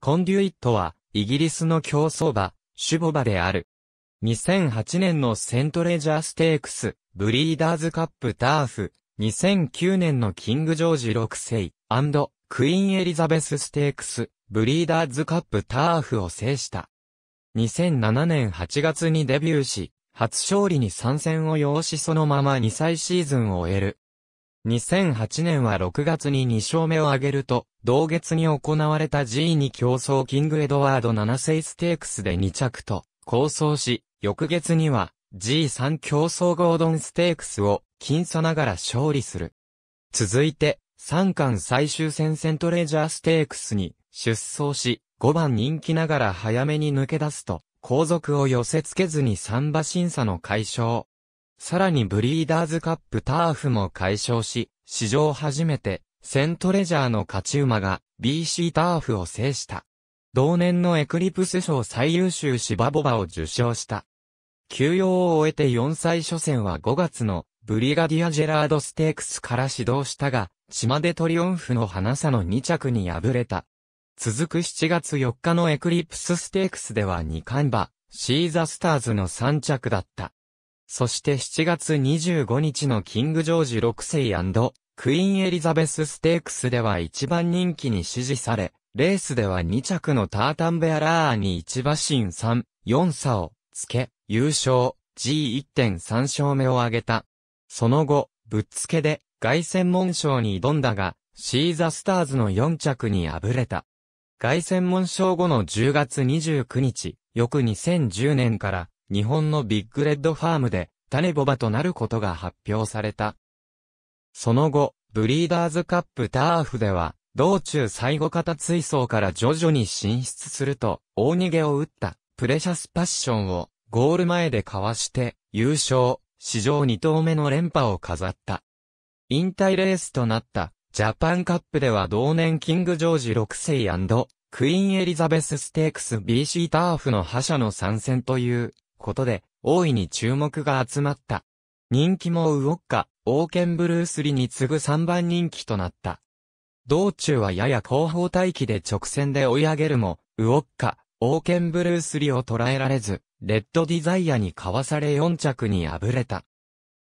コンデュイットは、イギリスの競走馬、種牡馬である。2008年のセントレジャーステークス、ブリーダーズカップターフ、2009年のキングジョージ6世&クイーンエリザベスステークス、ブリーダーズカップターフを制した。2007年8月にデビューし、初勝利に参戦を要しそのまま2歳シーズンを終える。2008年は6月に2勝目を挙げると、同月に行われた G2 競走キングエドワード7世ステークスで2着と、好走し、翌月には G3 競走ゴードンステークスを僅差ながら勝利する。続いて、3冠最終戦セントレジャーステークスに出走し、5番人気ながら早めに抜け出すと、後続を寄せ付けずに3馬審査の解消。さらにブリーダーズカップターフも解消し、史上初めてセントレジャーの勝ち馬が BC ターフを制した。同年のエクリプス賞最優秀芝牡馬を受賞した。休養を終えて4歳初戦は5月のブリガディア・ジェラードステークスから始動したが、島でトリオンフの花差の2着に敗れた。続く7月4日のエクリプスステークスでは2冠馬、シーザスターズの3着だった。そして7月25日のキングジョージ6世&クイーンエリザベスステークスでは1番人気に支持され、レースでは2着のタータンベアラーに1馬身3、4差をつけ、優勝、G1.3 勝目を挙げた。その後、ぶっつけで凱旋門賞に挑んだが、シーザスターズの4着に敗れた。凱旋門賞後の10月29日、翌2010年から日本のビッグレッドファームで種牡馬となることが発表された。その後、ブリーダーズカップターフでは、道中最後型追走から徐々に進出すると、大逃げを打ったプレシャスパッションをゴール前でかわして優勝、史上2頭目の連覇を飾った。引退レースとなった。ジャパンカップでは同年キングジョージ6世&クイーンエリザベスステークス BC ターフの覇者の参戦ということで大いに注目が集まった。人気もウォッカ、オーケンブルースリに次ぐ3番人気となった。道中はやや後方待機で直線で追い上げるも、ウォッカ、オーケンブルースリを捉えられず、レッドディザイアにかわされ4着に敗れた。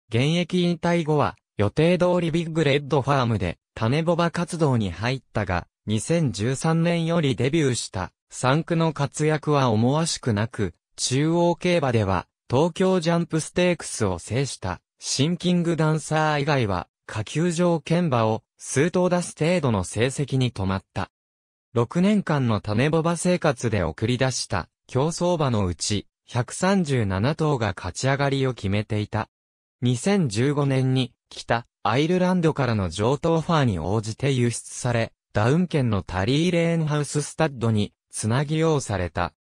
現役引退後は、予定通りビッグレッドファームで種牡馬活動に入ったが、2013年よりデビューした3区の活躍は思わしくなく、中央競馬では東京ジャンプステークスを制したシンキングダンサー以外は下級条件馬を数頭出す程度の成績に止まった。6年間の種牡馬生活で送り出した競走馬のうち137頭が勝ち上がりを決めていた。2015年に北アイルランドからの上等ファーに応じて輸出され、ダウン県のタリー・レーンハウススタッドにつなぎ用された。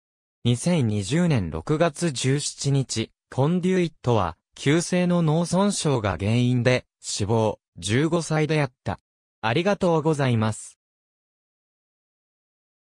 2020年6月17日、コンデュイットは、急性の脳損傷が原因で、死亡、15歳であった。ありがとうございます。